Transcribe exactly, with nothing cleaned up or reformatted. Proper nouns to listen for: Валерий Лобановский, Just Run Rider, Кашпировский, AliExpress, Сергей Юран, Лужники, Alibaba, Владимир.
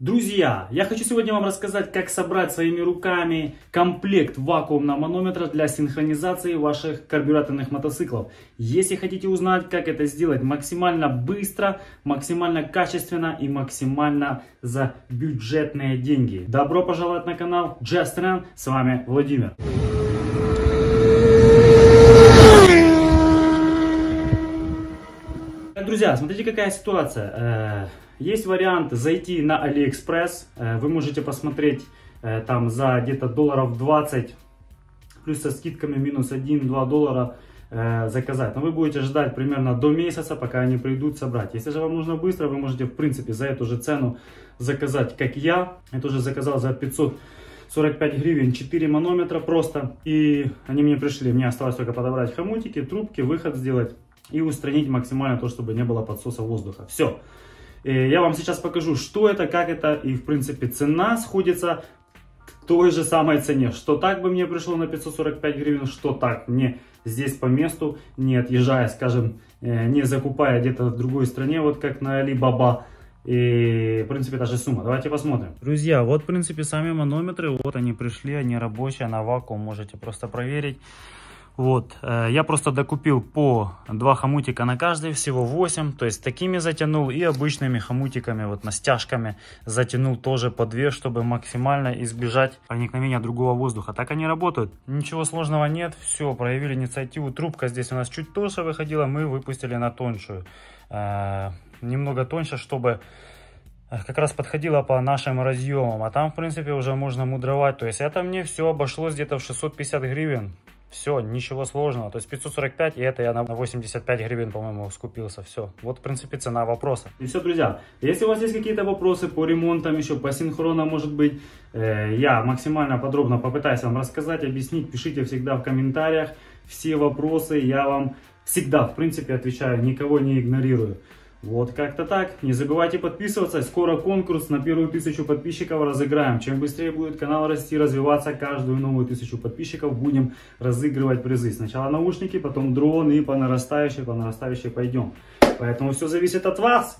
Друзья, я хочу сегодня вам рассказать, как собрать своими руками комплект вакуумного манометра для синхронизации ваших карбюраторных мотоциклов. Если хотите узнать, как это сделать максимально быстро, максимально качественно и максимально за бюджетные деньги. Добро пожаловать на канал Just Run, с вами Владимир. Так, друзья, смотрите, какая ситуация. Есть вариант зайти на AliExpress, вы можете посмотреть там за где-то долларов двадцать, плюс со скидками минус один-два доллара заказать. Но вы будете ждать примерно до месяца, пока они придут собрать. Если же вам нужно быстро, вы можете в принципе за эту же цену заказать, как я. Я тоже заказал за пятьсот сорок пять гривен четыре манометра просто. И они мне пришли, мне осталось только подобрать хомутики, трубки, выход сделать и устранить максимально то, чтобы не было подсоса воздуха. Все. Я вам сейчас покажу, что это, как это, и в принципе цена сходится к той же самой цене. Что так бы мне пришло на пятьсот сорок пять гривен, что так мне здесь по месту, не отъезжая, скажем, не закупая где-то в другой стране, вот как на Alibaba. И в принципе та же сумма. Давайте посмотрим. Друзья, вот в принципе сами манометры, вот они пришли, они рабочие, на вакуум, можете просто проверить. Вот, я просто докупил по два хомутика на каждый, всего восемь, то есть такими затянул и обычными хомутиками, вот на стяжками затянул тоже по два, чтобы максимально избежать проникновения другого воздуха. Так они работают, ничего сложного нет, все, проявили инициативу, трубка здесь у нас чуть тоньше выходила, мы выпустили на тоньшую, э, немного тоньше, чтобы как раз подходила по нашим разъемам, а там в принципе уже можно мудровать, то есть это мне все обошлось где-то в шестьсот пятьдесят гривен. Все, ничего сложного. То есть пятьсот сорок пять, и это я на восемьдесят пять гривен, по-моему, скупился. Все. Вот, в принципе, цена вопроса. И все, друзья. Если у вас есть какие-то вопросы по ремонтам, еще по синхронам, может быть, э, я максимально подробно попытаюсь вам рассказать, объяснить. Пишите всегда в комментариях все вопросы. Я вам всегда, в принципе, отвечаю, никого не игнорирую. Вот как-то так. Не забывайте подписываться. Скоро конкурс на первую тысячу подписчиков разыграем. Чем быстрее будет канал расти, развиваться, каждую новую тысячу подписчиков будем разыгрывать призы. Сначала наушники, потом дрон и по нарастающей, по нарастающей пойдем. Поэтому все зависит от вас.